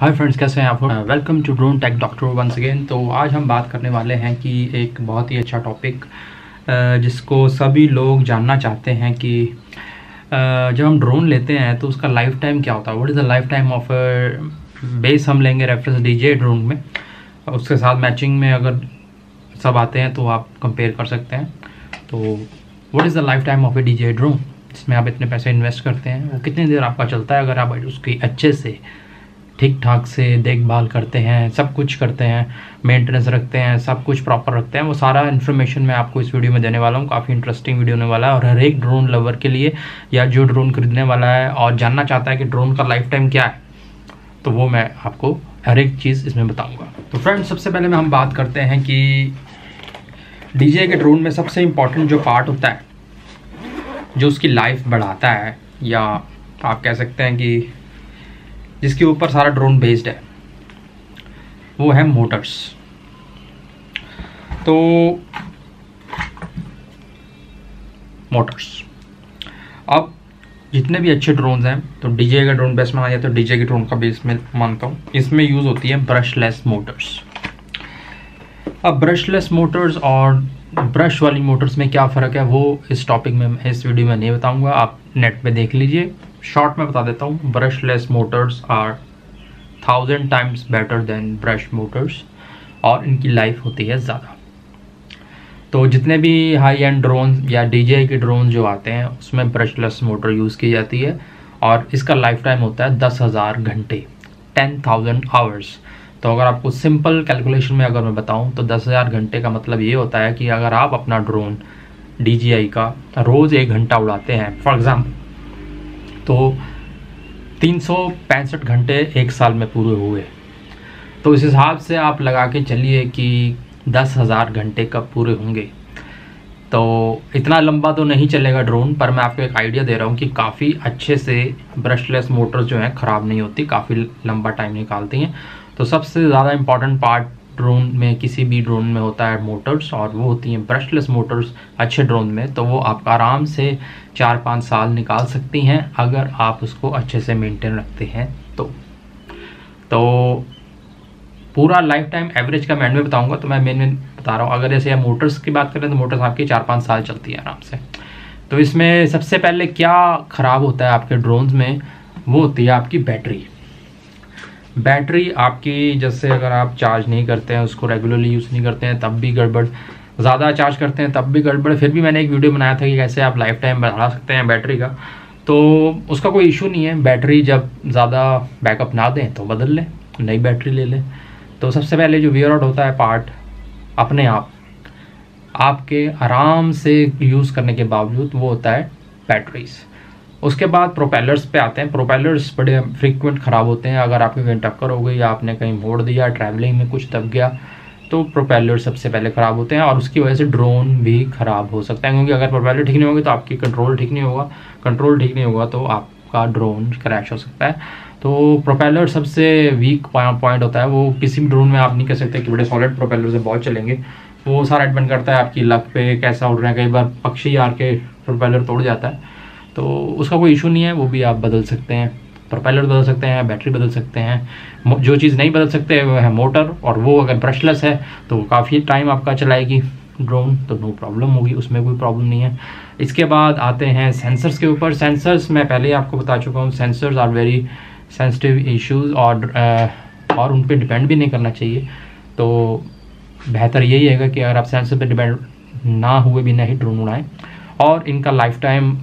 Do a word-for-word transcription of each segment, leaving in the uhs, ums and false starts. Hi friends, कैसे हैं आप लोग। Welcome to drone take doctor once again. तो आज हम बात करने वाले हैं कि एक बहुत ही अच्छा टॉपिक जिसको सभी लोग जानना चाहते हैं कि जब हम ड्रोन लेते हैं तो उसका लाइफ टाइम क्या होता है। What is the life time of base. हम लेंगे रेफरेंस डीजे ड्रोन में, उसके साथ मैचिंग में अगर सब आते हैं तो आप कंपेयर कर सकते हैं। तो what is the life time of a DJI drone, जिसमें आप इतने पैसे इन्वेस्ट करते हैं, वो कितनी देर आपका चलता है अगर आप उसकी अच्छे से ठीक ठाक से देखभाल करते हैं, सब कुछ करते हैं, मेंटेनेंस रखते हैं, सब कुछ प्रॉपर रखते हैं। वो सारा इन्फॉर्मेशन मैं आपको इस वीडियो में देने वाला हूँ। काफ़ी इंटरेस्टिंग वीडियो होने वाला है और हर एक ड्रोन लवर के लिए या जो ड्रोन खरीदने वाला है और जानना चाहता है कि ड्रोन का लाइफ टाइम क्या है, तो वो मैं आपको हर एक चीज़ इसमें बताऊँगा। तो फ्रेंड्स, सबसे पहले मैं हम बात करते हैं कि डीजे के ड्रोन में सबसे इम्पॉर्टेंट जो पार्ट होता है जो उसकी लाइफ बढ़ाता है, या आप कह सकते हैं कि जिसके ऊपर सारा ड्रोन बेस्ड है, वो है मोटर्स। तो मोटर्स, अब जितने भी अच्छे ड्रोन्स हैं, तो डीजे का ड्रोन बेस्ट माना जाए तो डीजे के ड्रोन का बेस्ट मैं मानता हूँ। इसमें यूज़ होती है ब्रशलेस मोटर्स। अब ब्रशलेस मोटर्स और ब्रश वाली मोटर्स में क्या फ़र्क है, वो इस टॉपिक में, इस वीडियो में नहीं बताऊँगा, आप नेट पे देख लीजिए। शॉर्ट में बता देता हूँ, brushless motors are thousand times better than brush motors और इनकी लाइफ होती है ज़्यादा। तो जितने भी हाई एंड ड्रोन या डीजेआई के ड्रोन जो आते हैं उसमें ब्रशलेस मोटर यूज़ की जाती है और इसका लाइफ टाइम होता है दस हज़ार घंटे, टेन थाउजेंड आवर्स। तो अगर आपको सिंपल कैलकुलेशन में अगर मैं बताऊँ तो दस हज़ार घंटे का मतलब ये होता है कि अगर आप अपना ड्रोन डीजेआई का रोज़ एक घंटा उड़ाते हैं फॉर एग्ज़ाम्पल, तो तीन सौ पैंसठ घंटे एक साल में पूरे हुए। तो इस हिसाब से आप लगा के चलिए कि दस हज़ार घंटे कब पूरे होंगे। तो इतना लंबा तो नहीं चलेगा ड्रोन, पर मैं आपको एक आइडिया दे रहा हूँ कि काफ़ी अच्छे से ब्रशलेस मोटर्स जो हैं ख़राब नहीं होती, काफ़ी लंबा टाइम निकालती हैं। तो सबसे ज़्यादा इम्पॉर्टेंट पार्ट ड्रोन में, किसी भी ड्रोन में होता है मोटर्स, और वो होती हैं ब्रशलेस मोटर्स अच्छे ड्रोन में। तो वो आप आराम से चार पाँच साल निकाल सकती हैं अगर आप उसको अच्छे से मेंटेन रखते हैं। तो तो पूरा लाइफ टाइम एवरेज का मैं एंड में बताऊंगा, तो मैं मेन में बता रहा हूँ। अगर जैसे आप मोटर्स की बात करें तो मोटर्स आपकी चार पाँच साल चलती है आराम से। तो इसमें सबसे पहले क्या ख़राब होता है आपके ड्रोन्स में, वो होती है आपकी बैटरी। बैटरी आपकी, जैसे अगर आप चार्ज नहीं करते हैं, उसको रेगुलरली यूज़ नहीं करते हैं, तब भी गड़बड़, ज़्यादा चार्ज करते हैं तब भी गड़बड़। फिर भी मैंने एक वीडियो बनाया था कि कैसे आप लाइफ टाइम बढ़ा सकते हैं बैटरी का, तो उसका कोई इशू नहीं है। बैटरी जब ज़्यादा बैकअप ना दें तो बदल लें, नई बैटरी ले लें। तो सबसे पहले जो वेयर आउट होता है पार्ट, अपने आप आपके आराम से यूज़ करने के बावजूद, वो होता है बैटरीज। उसके बाद प्रोपेलर्स पे आते हैं। प्रोपेलर्स बड़े फ्रीक्वेंट ख़राब होते हैं। अगर आपकी कहीं टक्कर हो गई या आपने कहीं मोड़ दिया, ट्रैवलिंग में कुछ दब गया, तो प्रोपेलर सबसे पहले ख़राब होते हैं और उसकी वजह से ड्रोन भी ख़राब हो सकता है। क्योंकि अगर प्रोपेलर ठीक नहीं होगी तो आपकी कंट्रोल ठीक नहीं होगा, कंट्रोल ठीक नहीं होगा तो आपका ड्रोन क्रैश हो सकता है। तो प्रोपेलर सबसे वीक पॉइंट होता है। वो किसी भी ड्रोन में आप नहीं कह सकते कि बड़े सॉलिड प्रोपेलर से बहुत चलेंगे, वो सारा डिपेंड करता है आपकी लक पे, कैसा उड़ रहे हैं। कई बार पक्षी आर के प्रोपेलर तोड़ जाता है, तो उसका कोई इशू नहीं है, वो भी आप बदल सकते हैं। प्रोपेलर बदल सकते हैं, बैटरी बदल सकते हैं। जो चीज़ नहीं बदल सकते वो है मोटर, और वो अगर ब्रशलेस है तो काफ़ी टाइम आपका चलाएगी ड्रोन, तो नो प्रॉब्लम होगी, उसमें कोई प्रॉब्लम नहीं है। इसके बाद आते हैं सेंसर्स के ऊपर। सेंसर्स मैं पहले ही आपको बता चुका हूँ, sensors are very sensitive issues और और उन पर डिपेंड भी नहीं करना चाहिए। तो बेहतर यही है कि अगर आप सेंसर पर डिपेंड ना हुए बिना ही ड्रोन उड़ाएँ। और इनका लाइफ टाइम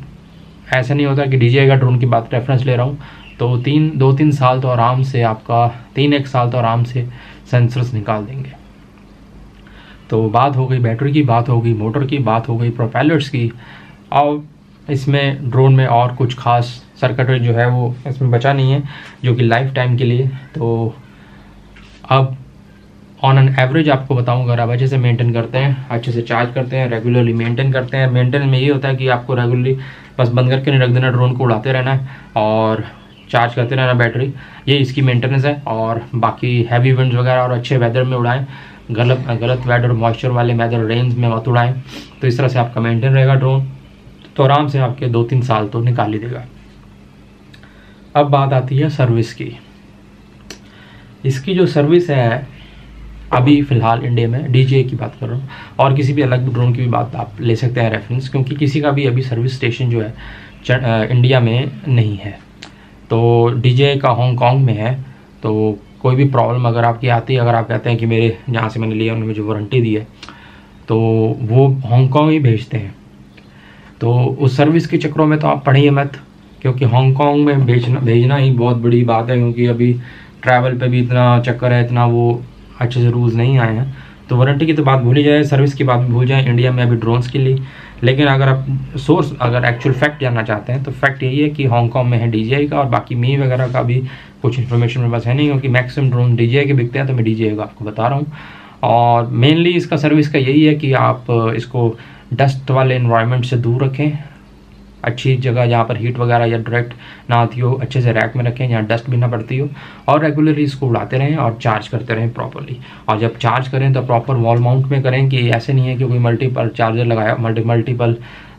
ऐसा नहीं होता कि डीजे का ड्रोन की बात रेफरेंस ले रहा हूँ, तो तीन दो तीन साल तो आराम से आपका, तीन एक साल तो आराम से सेंसर्स निकाल देंगे। तो बात हो गई बैटरी की, बात हो गई मोटर की, बात हो गई प्रोपेलर्स की। और इसमें ड्रोन में और कुछ खास सर्किटरी जो है वो इसमें बचा नहीं है, जो कि लाइफ टाइम के लिए। तो अब ऑन एन एवरेज आपको बताऊँ, अगर आप अच्छे से मेंटेन करते हैं, अच्छे से चार्ज करते हैं, रेगुलरली मेंटेन करते हैं। मेंटेन में ये होता है कि आपको रेगुलरली बस बंद करके नहीं रख देना, ड्रोन को उड़ाते रहना है और चार्ज करते रहना बैटरी, ये इसकी मेंटेनेंस है। और बाकी हैवी विंड्स वगैरह और अच्छे वेदर में उड़ाएं, गलत गलत वेदर, मॉइस्चर वाले वेदर, रेंज में मत उड़ाएं। तो इस तरह से आपका मेंटेन रहेगा ड्रोन, तो आराम से आपके दो तीन साल तो निकाल ही देगा। अब बात आती है सर्विस की। इसकी जो सर्विस है अभी फ़िलहाल इंडिया में, डी जे आई की बात कर रहा हूँ, और किसी भी अलग ड्रोन की भी बात आप ले सकते हैं रेफरेंस, क्योंकि किसी का भी अभी सर्विस स्टेशन जो है इंडिया में नहीं है। तो डी जे आई का हांगकांग में है, तो कोई भी प्रॉब्लम अगर आपकी आती है, अगर आप कहते हैं कि मेरे यहाँ से मैंने लिया, उन्होंने मुझे वारंटी दी है, तो वो हांगकांग ही भेजते हैं। तो उस सर्विस के चक्करों में तो आप पढ़िए मत, क्योंकि हांगकांग में भेजना भेजना ही बहुत बड़ी बात है, क्योंकि अभी ट्रैवल पे भी इतना चक्कर है, इतना वो अच्छे से रूल्स नहीं आए हैं। तो वारंटी की तो बात भूली जाए, सर्विस की बात भी भूल जाए इंडिया में अभी ड्रोन्स के लिए। लेकिन अगर आप सोर्स, अगर एक्चुअल फैक्ट जानना चाहते हैं, तो फैक्ट यही है कि हांगकांग में है डी जे आई का, और बाकी मी वगैरह का भी कुछ इन्फॉर्मेशन मेरे पास है नहीं, क्योंकि maximum drone D J I के बिकते हैं, तो मैं डी जे आई का आपको बता रहा हूँ। और मेनली इसका सर्विस का यही है कि आप इसको डस्ट वाले एनवायरनमेंट से दूर रखें, अच्छी जगह जहाँ पर हीट वगैरह या डायरेक्ट ना आती हो, अच्छे से रैक में रखें जहाँ डस्ट भी ना पड़ती हो, और रेगुलरली इसको उड़ाते रहें और चार्ज करते रहें प्रॉपरली। और जब चार्ज करें तो प्रॉपर वॉल माउंट में करें, कि ऐसे नहीं है कि कोई मल्टीपल चार्जर लगाया, मल्टी मल्टीपल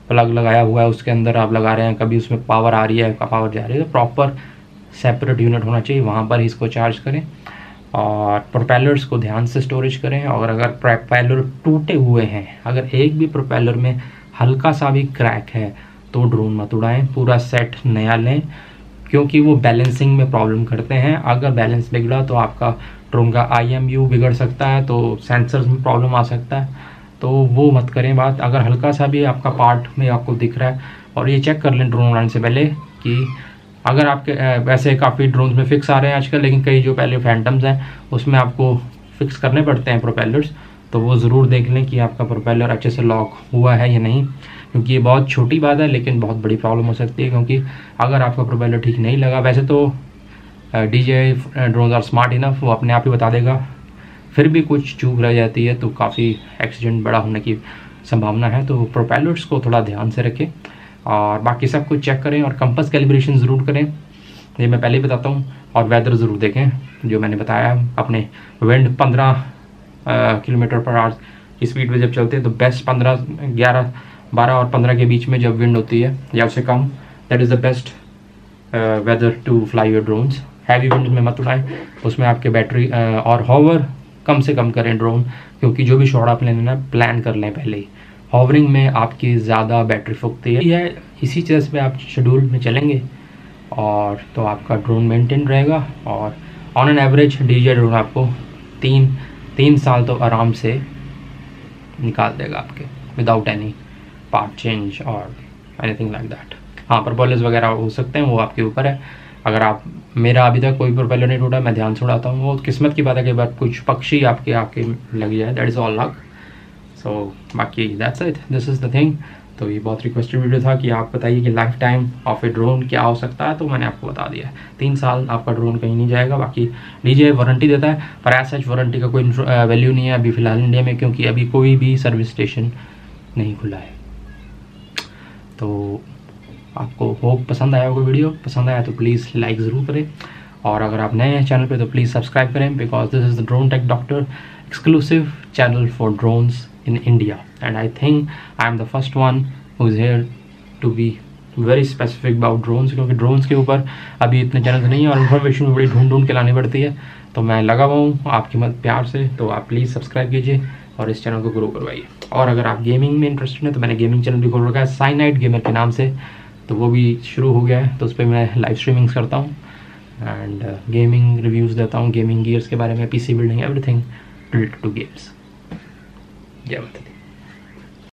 प्लग लगाया हुआ है, उसके अंदर आप लगा रहे हैं, कभी उसमें पावर आ रही है, पावर जा रही है, तो प्रॉपर सेपरेट यूनिट होना चाहिए, वहाँ पर ही इसको चार्ज करें। और प्रोपेलर्स को ध्यान से स्टोरेज करें, और अगर प्रोपेलर टूटे हुए हैं, अगर एक भी प्रोपेलर में हल्का सा भी क्रैक है, तो ड्रोन मत उड़ाएं, पूरा सेट नया लें, क्योंकि वो बैलेंसिंग में प्रॉब्लम करते हैं। अगर बैलेंस बिगड़ा तो आपका ड्रोन का आई एम यू बिगड़ सकता है, तो सेंसर्स में प्रॉब्लम आ सकता है, तो वो मत करें बात। अगर हल्का सा भी आपका पार्ट में आपको दिख रहा है, और ये चेक कर लें ड्रोन उड़ाने से पहले कि अगर आपके वैसे काफ़ी ड्रोन्स में फिक्स आ रहे हैं आजकल, लेकिन कई जो पहले फैंटम्स हैं उसमें आपको फिक्स करने पड़ते हैं प्रोपेलर्स, तो वो ज़रूर देख लें कि आपका प्रोपेलर अच्छे से लॉक हुआ है या नहीं, क्योंकि ये बहुत छोटी बात है लेकिन बहुत बड़ी प्रॉब्लम हो सकती है। क्योंकि अगर आपका प्रोपेलर ठीक नहीं लगा, वैसे तो D J I drones are smart enough, वो अपने आप ही बता देगा, फिर भी कुछ चूक रह जाती है तो काफ़ी एक्सीडेंट बड़ा होने की संभावना है। तो प्रोपेलर्स को थोड़ा ध्यान से रखें, और बाकी सब कुछ चेक करें, और कंपास कैलिब्रेशन ज़रूर करें, ये मैं पहले ही बताता हूँ। और वेदर ज़रूर देखें, जो मैंने बताया अपने विंड पंद्रह किलोमीटर पर आवर की स्पीड में जब चलते हैं तो बेस्ट पंद्रह ग्यारह बारह और पंद्रह के बीच में जब विंड होती है या उससे कम, that is the best weather to fly your drones. Heavy wind में मत उड़ाएं, उसमें आपके बैटरी uh, और हॉवर कम से कम करें ड्रोन, क्योंकि जो भी शॉट आप लेना प्लान कर लें पहले ही। हॉवरिंग में आपकी ज़्यादा बैटरी फूकती है, यह इसी चीज़ पे आप शेड्यूल में चलेंगे और तो आपका ड्रोन मेंटेन रहेगा। और on an average D J I drone आपको तीन तीन साल तो आराम से निकाल देगा आपके, विदाउट एनी पार्ट चेंज और एनीथिंग लाइक दैट। हाँ, प्रोपेलर्स वगैरह हो सकते हैं, वो आपके ऊपर है। अगर आप, मेरा अभी तक कोई प्रोपेलर नहीं टूटा, मैं ध्यान से उड़ाता हूँ, वो किस्मत की बात है कि बार कुछ पक्षी आपके आके लग जाए, दैट इज़ ऑल लक। तो बाकी that's it, this is the thing. तो ये बहुत रिक्वेस्टेड वीडियो था कि आप बताइए कि life time of a drone क्या हो सकता है, तो मैंने आपको बता दिया है, तीन साल आपका ड्रोन कहीं नहीं जाएगा। बाकी डी जे आई वारंटी देता है, पर एज सच वारंटी का कोई वैल्यू नहीं है अभी फ़िलहाल इंडिया में, क्योंकि अभी कोई भी सर्विस स्टेशन नहीं खुला है। तो आपको होप पसंद आया होगा वीडियो, पसंद आया तो प्लीज़ लाइक ज़रूर करें, और अगर आप नए हैं चैनल पर तो प्लीज़ सब्सक्राइब करें, because this is the drone take doctor exclusive channel for drones in India, and I think I am the first one who is here to be very specific about drones, क्योंकि drones के ऊपर अभी इतने channel नहीं है और information बड़ी ढूंढ ढूंढ के लानी पड़ती है। तो मैं लगा हुआ हूँ आपकी मदद प्यार से, तो आप प्लीज़ सब्सक्राइब कीजिए और इस चैनल को ग्रो करवाइए। और अगर आप गेमिंग में इंटरेस्टेड हैं तो मैंने गेमिंग चैनल भी खोल रखा है साइनाइड गेमर के नाम से, तो वो भी शुरू हो गया है, तो उस पर मैं लाइव स्ट्रीमिंग्स करता हूँ एंड गेमिंग रिव्यूज़ देता हूँ, गेमिंग गियर्स के बारे में, P C building, everything related to games। जय माता दी।